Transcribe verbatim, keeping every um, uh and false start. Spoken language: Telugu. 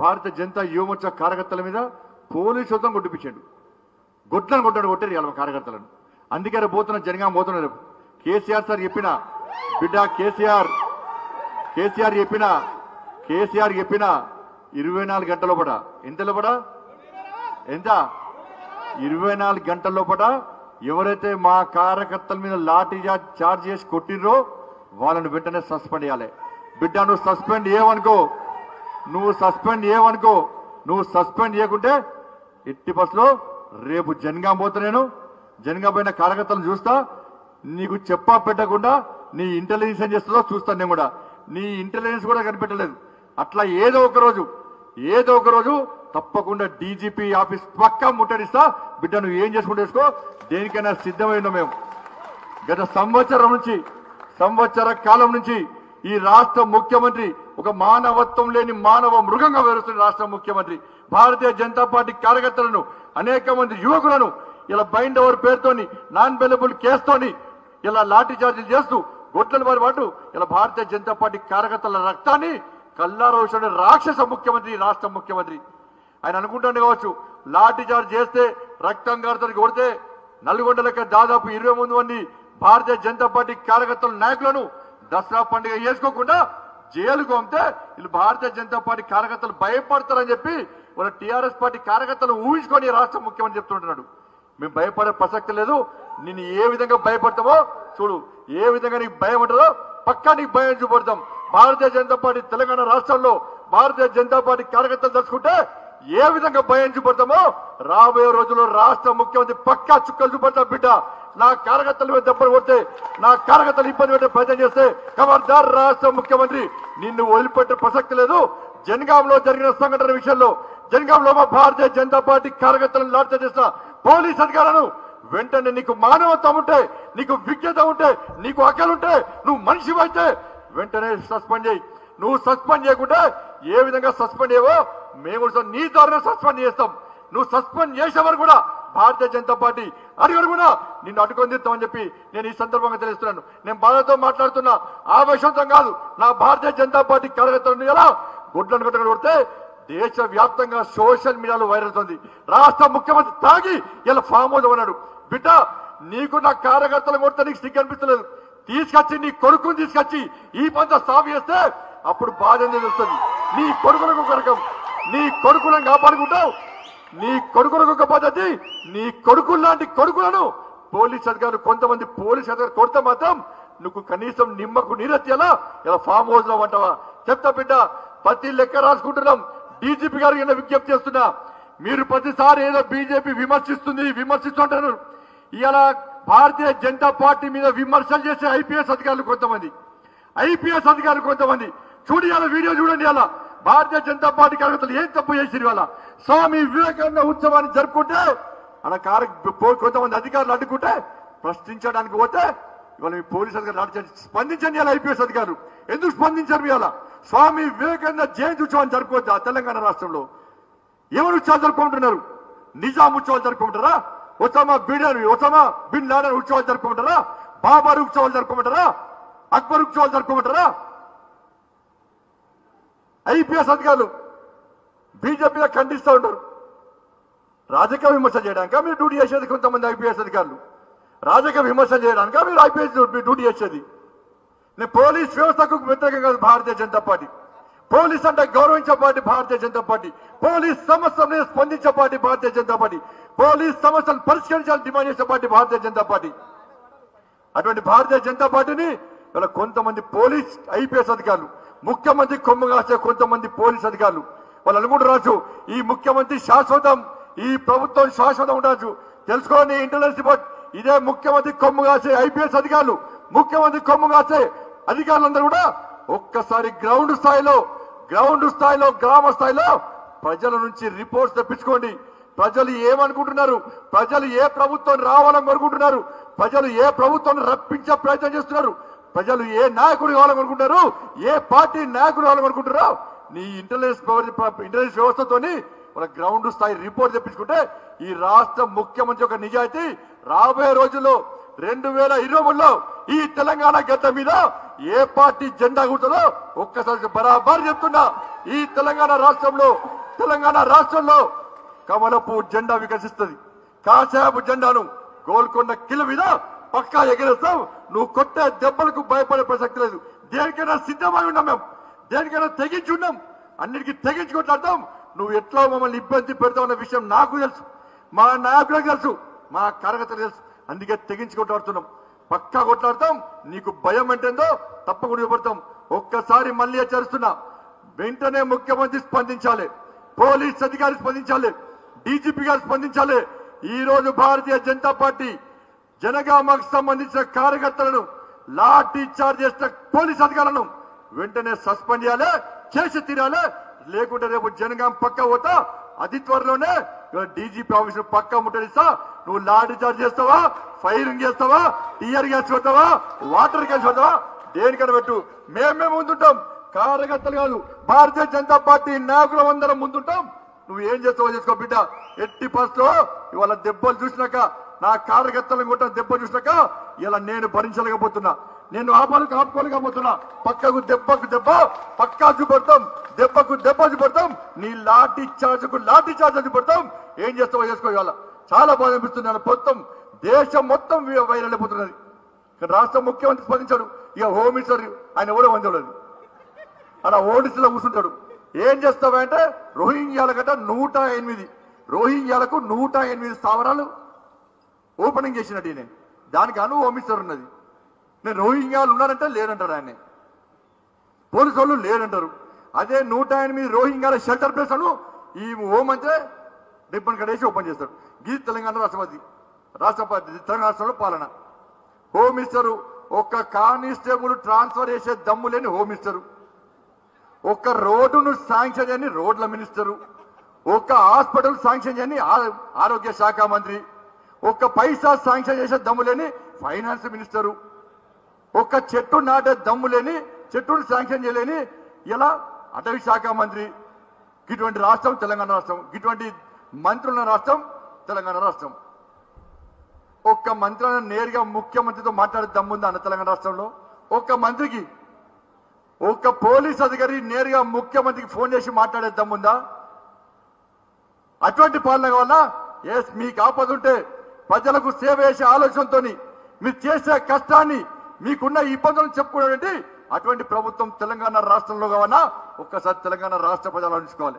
భారత జనతా యువమోర్చా కార్యకర్తల మీద పోలీసు ఉద్యమం కొట్టిపించాడు. గొడ్లను కొట్టాడు కొట్టారు ఇవాళ కార్యకర్తలను. అందుకే పోతున్న జనగాం పోతున్నారు. కేసీఆర్ సార్ చెప్పినా బిడ్డ కేసీఆర్ కేసీఆర్ చెప్పినా కేసీఆర్ చెప్పినా ఇరవై నాలుగు గంటల లోపట ఎంత లోపట ఎంత ఇరవై నాలుగు గంటల లోపట ఎవరైతే మా కార్యకర్తల మీద లాఠీ చార్జ్ చేసి కొట్టినో వాళ్ళని వెంటనే సస్పెండ్ చేయాలి. బిడ్డ నువ్వు సస్పెండ్ చేయవనుకో నువ్వు సస్పెండ్ చేయవనుకో నువ్వు సస్పెండ్ చేయకుంటే ఎట్టి బస్సులో రేపు జనగాం పోతా నేను. జనగాం పోయిన కార్యకర్తలను చూస్తా, నీకు చెప్పా పెట్టకుండా నీ ఇంటెలిజెన్స్ ఏం చేస్తుందో చూస్తాను నేను కూడా. నీ ఇంటెలిజెన్స్ కూడా కనిపెట్టలేదు. అట్లా ఏదో ఒక రోజు ఏదో ఒక రోజు తప్పకుండా డీజీపీ ఆఫీస్ పక్క ముట్టడిస్తా. బిడ్డ నువ్వు ఏం చేసుకుంటే చేసుకో, దేనికైనా సిద్ధమైనా మేము. గత సంవత్సరం నుంచి సంవత్సర కాలం నుంచి ఈ రాష్ట్ర ముఖ్యమంత్రి ఒక మానవత్వం లేని మానవ మృగంగా వివరిస్తున్న రాష్ట్ర ముఖ్యమంత్రి భారతీయ జనతా పార్టీ కార్యకర్తలను అనేక మంది యువకులను ఇలా బైండ్ ఓవర్ పేరుతోని నాన్ అవైలబుల్ కేసుతోని ఇలా లాఠీ చార్జీలు చేస్తూ గొడ్లల వారి పాటు ఇలా భారతీయ జనతా పార్టీ కార్యకర్తల రక్తాన్ని కల్లారోషుడు రాక్షస ముఖ్యమంత్రి రాష్ట్ర ముఖ్యమంత్రి. ఆయన అనుకుంటాడు కావచ్చు లాఠీ చార్జ్ చేస్తే రక్తం గారితో కొడితే నల్గొండ లెక్క దాదాపు ఇరవై మూడు మంది భారతీయ జనతా పార్టీ కార్యకర్తల నాయకులను దసరా పండుగ చేసుకోకుండా జైలుకు పంపితే వీళ్ళు భారతీయ జనతా పార్టీ కార్యకర్తలు భయపడతారని చెప్పి వాళ్ళ టీఆర్ఎస్ పార్టీ కార్యకర్తలు ఊహించుకొని రాష్ట్ర ముఖ్యమంత్రి చెప్తుంటున్నాడు. మేము భయపడే ప్రసక్తి లేదు, నేను ఏ విధంగా భయపడతామో చూడు, ఏ విధంగా నీకు భయం ఉంటుందో పక్కా నీకు భయం చూపడతాం. భారతీయ జనతా పార్టీ తెలంగాణ రాష్ట్రంలో భారతీయ జనతా పార్టీ కార్యకర్తలు తలుచుకుంటే ఏ విధంగా భయం చూపడతామో రాబోయే రోజుల్లో రాష్ట్ర ముఖ్యమంత్రి పక్కా చుక్కలు చూపడతాం. బిడ్డ నా కార్యకర్తల మీద దెబ్బలు కొడితే నా కార్యకర్తలు ఇబ్బంది పెట్టే ప్రయత్నం చేస్తే ఖబర్దార్ రాష్ట్ర ముఖ్యమంత్రి నిన్ను వదిలిపెట్టే ప్రసక్తి లేదు. జనగాంలో జరిగిన సంఘటన విషయంలో జనగాంలో మా భారతీయ జనతా పార్టీ కార్యకర్తలను లాఠీ చేసిన పోలీస్ అధికారులను వెంటనే నీకు మానవత్వం ఉంటే నీకు విజ్ఞత ఉంటే నీకు అక్కలుంటే నువ్వు మనిషి అయితే వెంటనే సస్పెండ్ చేయి. నువ్వు సస్పెండ్ చేయకుంటే ఏ విధంగా సస్పెండ్ చేయవో మేము నీ ద్వారా సస్పెండ్ చేస్తాం. నువ్వు సస్పెండ్ చేసేవారు కూడా భారతీయ జనతా పార్టీ అడుగు కూడా నిన్ను అడ్డుకొని తీస్తామని చెప్పి నేను ఈ సందర్భంగా తెలుస్తున్నాను. నేను బాధతో మాట్లాడుతున్నా, ఆవేశంతం కాదు. నా భారతీయ జనతా పార్టీ కార్యకర్తలు ఎలా గుడ్లను గుట్టలు కొడితే దేశ వ్యాప్తంగా సోషల్ మీడియాలో వైరల్ అవుతుంది. రాష్ట్ర ముఖ్యమంత్రి తాగి ఇలా ఫామ్ హౌస్ ఉన్నాడు. బిడ్డ నీకు నా కార్యకర్తలు కొడితే నీకు సిగ్గు అనిపించలేదు. తీసుకొచ్చి నీ కొడుకుని తీసుకొచ్చి ఈ పంట సాగు చేస్తే అప్పుడు బాధ తెలుస్తుంది. నీ కొడుకులకు ఒక రకం, నీ కొడుకులను కాపాడుకుంటావు. నీ కొడుకులకు ఒక పద్ధతి, నీ కొడుకులు లాంటి కొడుకులను పోలీస్ అధికారులు కొంతమంది పోలీస్ అధికారులు కొడితే మాత్రం నువ్వు కనీసం నిమ్మకు నీరెత్తేలా ఇలా ఫామ్ హౌస్ లో అంటావా? చెప్తా బిడ్డ, ప్రతి లెక్క రాసుకుంటున్నాం. డీజీపీ గారికి నేను విజ్ఞప్తి చేస్తున్నా, మీరు ప్రతిసారి ఏదో బీజేపీ విమర్శిస్తుంది విమర్శిస్తుంటారు. ఇలా భారతీయ జనతా పార్టీ మీద విమర్శలు చేసే ఐపీఎస్ అధికారులు కొంతమంది ఐపీఎస్ అధికారులు కొంతమంది చూడు ఇలా వీడియో చూడండి. ఇలా భారతీయ జనతా పార్టీ కార్యకర్తలు ఏం తప్పు చేసి వాళ్ళ స్వామి వివేకానంద ఉత్సవాన్ని జరుపుకుంటే అలా కార్య కొంతమంది అధికారులు అడ్డుకుంటే ప్రశ్నించడానికి పోతే ఇవాళ మీ పోలీసు అధికారులు అడ్డు స్పందించండి. ఇలా ఐపీఎస్ అధికారులు ఎందుకు స్పందించారు? ఇవాళ స్వామి వివేకానంద జయంతి ఉత్సవాన్ని జరుపుకోవద్దా? తెలంగాణ రాష్ట్రంలో ఎవరు ఉత్సవాలు జరుపుకుంటున్నారు? నిజాం ఉత్సవాలు జరుపుకుంటారా? ఒసామా బిడన్ ఒసామా బిన్ లాడన్ ఉత్సవాలు జరుపుకుంటారా? బాబర్ ఉత్సవాలు జరుపుకుంటారా? అక్బర్ ఉత్సవాలు జరుపుకుంటారా? ఐపీఎస్ అధికారులు బీజేపీగా ఖండిస్తూ ఉంటారు. రాజకీయ విమర్శలు చేయడానికి మీరు డ్యూటీ చేసేది కొంతమంది ఐపీఎస్ అధికారులు, రాజకీయ విమర్శలు చేయడానికి మీరు ఐపీఎస్ డ్యూటీ చేసేది. నేను పోలీస్ వ్యవస్థకు వ్యతిరేకం కాదు. భారతీయ జనతా పార్టీ పోలీస్ అంటే గౌరవించే party Bharatiya Janata party. Police సమస్యలను స్పందించే party Bharatiya Janata party. Police సమస్యలను పరిష్కరించాలని డిమాండ్ చేసే పార్టీ భారతీయ జనతా పార్టీ. అటువంటి భారతీయ జనతా పార్టీని ఇలా కొంతమంది పోలీస్ ఐపీఎస్ అధికారులు, ముఖ్యమంత్రి కొమ్ము కాసే కొంతమంది పోలీస్ అధికారులు వాళ్ళు అనుకుంటున్నారు ఈ ముఖ్యమంత్రి శాశ్వతం, ఈ ప్రభుత్వం శాశ్వతం ఉండొచ్చు. తెలుసుకోండి ఇంటెలిజెన్స్ రిపోర్ట్, ఇదే ముఖ్యమంత్రి కొమ్ము కాసే ఐపీఎస్ అధికారులు, ముఖ్యమంత్రి కొమ్ము కాసే అధికారులందరూ కూడా ఒక్కసారి గ్రౌండ్ స్థాయిలో గ్రౌండ్ స్థాయిలో గ్రామ స్థాయిలో ప్రజల నుంచి రిపోర్ట్స్ తెప్పించుకోండి. ప్రజలు ఏమనుకుంటున్నారు, ప్రజలు ఏ ప్రభుత్వం రావాలని కోరుకుంటున్నారు, ప్రజలు ఏ ప్రభుత్వాన్ని రప్పించే ప్రయత్నం చేస్తున్నారు, ప్రజలు ఏ నాయకుడు కావాలనుకుంటున్నారు, ఏ పార్టీ నాయకుడు కావాలనుకుంటున్నారో నీ ఇంటెలిజెన్స్ ఇంటెలిజెన్స్ వ్యవస్థతోని మన గ్రౌండ్ స్థాయి రిపోర్ట్ తెప్పించుకుంటే ఈ రాష్ట్ర ముఖ్యమంత్రి యొక్క నిజాయితీ రాబోయే రోజుల్లో रेल इनका गद्द ये पार्टी जेंडा कुर्तो बराबर चुप्तना राष्ट्र राष्ट्र कमलपू जेंडा विकसिस्तदी काशायपु जेंडा गोल्कोंडा किल मीद पक्का एगरेस्तां कोट्टे दెబ్బలకు భయపడే ప్రసక్తి లేదు దేనికైనా సిద్ధమై ఉన్నాం మేము దేనికైనా తెగించి ఉన్నాం అన్నిటికీ తెగించి కొట్లాడతాం నువ్వు ఎట్లా మమ్మల్ని ఇబ్బంది పెడతావన్న విషయం నాకు తెలుసు మా నాయకులకు తెలుసు మా కార్యకర్తలకు తెలుసు అందుకే తెగించి కొట్లాడుతున్నాం పక్కా కొట్లాడతాం నీకు భయం అంటేందో తప్పకుండా విపడతాం ఒక్కసారి మళ్ళీ హెచ్చరిస్తున్నా వెంటనే ముఖ్యమంత్రి స్పందించాలి పోలీస్ అధికారి స్పందించాలి డీజీపీ గారు స్పందించాలి ఈ రోజు భారతీయ జనతా పార్టీ జనగామ సంబంధించిన కార్యకర్తలను లాఠీ చార్జ్ చేసిన పోలీస్ అధికారులను వెంటనే సస్పెండ్ చేయాలి చేసి తీరాలి లేకుంటే రేపు జనగామ పక్క పోతా అతి త్వరలోనే డీజీపీ ఆఫీస్ పక్క ముట్టడిస్తా నువ్వు లాఠీ చార్జ్ చేస్తావా ఫైరింగ్ చేస్తావా టీఆర్ గ్యాస్ కొడతావా వాటర్ గ్యాస్ కొడతావా దేనికైనా పెట్టు మేమే ముందుంటాం కార్యకర్తలు కాదు భారతీయ జనతా పార్టీ నాయకులం అందరం ముందుంటాం నువ్వు ఏం చేస్తావో చేసుకో బిడ్డ ఎట్టి ఫస్ట్ లో ఇవాళ దెబ్బలు చూసినాక నా కార్యకర్తలను కొట్టిన దెబ్బ చూసినాక ఇలా నేను భరించలేకపోతున్నా నేను ఆపాలకు ఆపుకోలేకపోతున్నా పక్కకు దెబ్బకు దెబ్బ పక్కా చూపడతాం దెబ్బకు దెబ్బ చూపడతాం నీ లాఠీ చార్జ్కు లాఠీ చార్జ్ చూపడతాం ఏం చేస్తావో చేసుకో ఇవాళ చాలా బాధ అనిపిస్తున్నాను మొత్తం దేశం మొత్తం వైరల్ అయిపోతున్నది రాష్ట్ర ముఖ్యమంత్రి స్పందించాడు ఇక హోమ్ మినిస్టర్ ఆయన ఎవడో వందలేదు అలా ఓడిస్లో కూర్చుంటాడు ఏం చేస్తావంటే రోహింగ్యాల గట నూట ఎనిమిది రోహింగ్యాలకు నూట ఎనిమిది స్థావరాలు ఓపెనింగ్ చేసినట్టు నేను దానికి అను ఓమిస్టర్ ఉన్నది నేను రోహింగ్యాలు ఉన్నారంటే లేరంటారు ఆయన పోలీసు వాళ్ళు లేరంటారు అదే నూట ఎనిమిది రోహింగ్యాల షెల్టర్ ప్లేస్ అను ఈ హోమ్ అంటే రిబ్బన్ కట్ వేసి ఓపెన్ చేస్తాడు ఇది తెలంగాణ రాష్ట్రపతి రాష్ట్రపతి తెలంగాణ రాష్ట్రంలో పాలన హోమ్ మినిస్టరు ఒక్క కానిస్టేబుల్ ట్రాన్స్ఫర్ చేసే దమ్ము లేని హోమ్ మినిస్టరు ఒక్క రోడ్డును శాంక్షన్ చేయని రోడ్ల మినిస్టరు ఒక్క హాస్పిటల్ శాంక్షన్ చేయని ఆరోగ్య శాఖ మంత్రి ఒక్క పైసా శాంక్షన్ చేసే దమ్ము లేని ఫైనాన్స్ మినిస్టరు ఒక్క చెట్టు నాటే దమ్ము లేని చెట్టును శాంక్షన్ చేయలేని ఇలా అటవీ శాఖ మంత్రి ఇటువంటి రాష్ట్రం తెలంగాణ రాష్ట్రం ఇటువంటి మంత్రుల రాష్ట్రం తెలంగాణ రాష్ట్రం ఒక్క మంత్రిని నేరుగా ముఖ్యమంత్రితో మాట్లాడే దమ్ముందా అన్న తెలంగాణ రాష్ట్రంలో ఒక్క మంత్రికి ఒక్క పోలీస్ అధికారి నేరుగా ముఖ్యమంత్రికి ఫోన్ చేసి మాట్లాడే దమ్ముందా అటువంటి పాలన వల్ల ఎస్ మీకు ఆపద ఉంటే ప్రజలకు సేవ చేసే ఆలోచనతో మీరు చేసే కష్టాన్ని మీకున్న ఇబ్బందులను చెప్పుకునేటువంటి అటువంటి ప్రభుత్వం తెలంగాణ రాష్ట్రంలో కావాలన్నా ఒక్కసారి తెలంగాణ రాష్ట్ర ప్రజలు ఆలోచించుకోవాలి.